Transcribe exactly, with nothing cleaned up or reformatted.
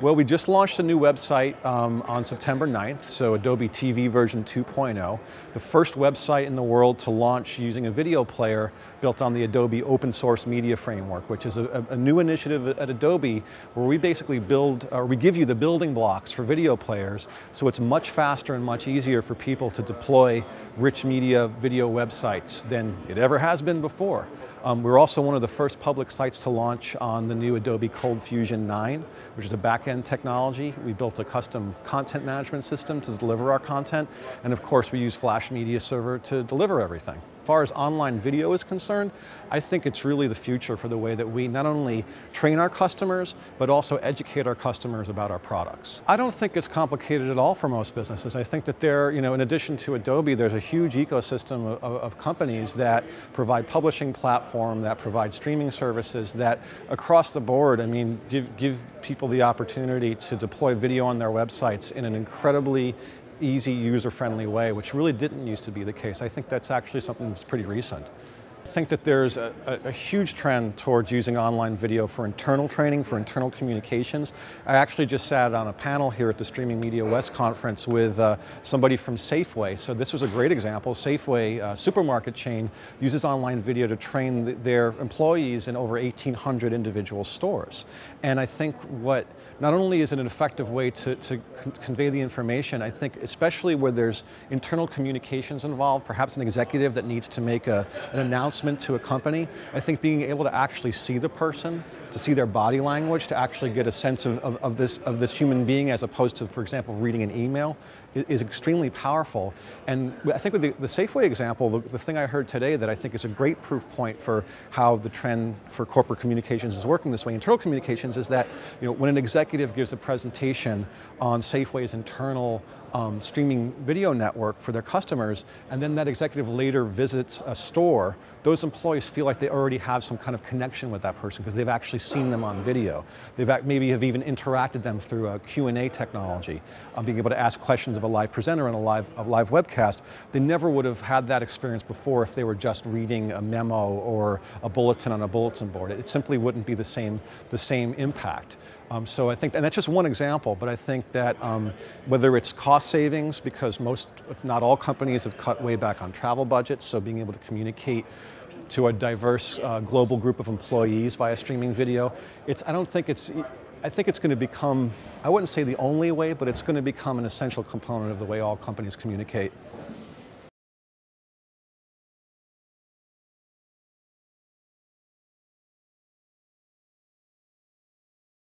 Well, we just launched a new website um, on September ninth, so Adobe T V version two point oh. The first website in the world to launch using a video player built on the Adobe Open Source Media Framework, which is a, a new initiative at Adobe where we basically build, or we give you the building blocks for video players, so it's much faster and much easier for people to deploy rich media video websites than it ever has been before. Um, we're also one of the first public sites to launch on the new Adobe ColdFusion nine, which is a back-end technology. We built a custom content management system to deliver our content, and of course we use Flash Media Server to deliver everything. As far as online video is concerned, I think it's really the future for the way that we not only train our customers, but also educate our customers about our products. I don't think it's complicated at all for most businesses. I think that there, you know, in addition to Adobe, there's a huge ecosystem of, of companies that provide publishing platform, that provide streaming services, that across the board, I mean, give, give people the opportunity to deploy video on their websites in an incredibly easy, user-friendly way, which really didn't used to be the case. I think that's actually something that's pretty recent. I think that there's a, a, a huge trend towards using online video for internal training, for internal communications. I actually just sat on a panel here at the Streaming Media West conference with uh, somebody from Safeway. So this was a great example. Safeway uh, supermarket chain uses online video to train th their employees in over eighteen hundred individual stores. And I think what, not only is it an effective way to, to con convey the information, I think especially where there's internal communications involved, perhaps an executive that needs to make a, an announcement to a company, I think being able to actually see the person, to see their body language, to actually get a sense of, of, of, this, of this human being as opposed to, for example, reading an email is, is extremely powerful. And I think with the, the Safeway example, the, the thing I heard today that I think is a great proof point for how the trend for corporate communications is working this way, internal communications, is that, you know, when an executive gives a presentation on Safeway's internal Um, streaming video network for their customers, and then that executive later visits a store, those employees feel like they already have some kind of connection with that person because they've actually seen them on video. They've maybe have even interacted them through a Q and A technology, um, being able to ask questions of a live presenter and a live, a live webcast. They never would have had that experience before if they were just reading a memo or a bulletin on a bulletin board. It simply wouldn't be the same, the same impact. Um, so I think, and that's just one example, but I think that um, whether it's cost savings, because most, if not all companies have cut way back on travel budgets, so being able to communicate to a diverse uh, global group of employees via streaming video, it's, I don't think it's, I think it's going to become, I wouldn't say the only way, but it's going to become an essential component of the way all companies communicate.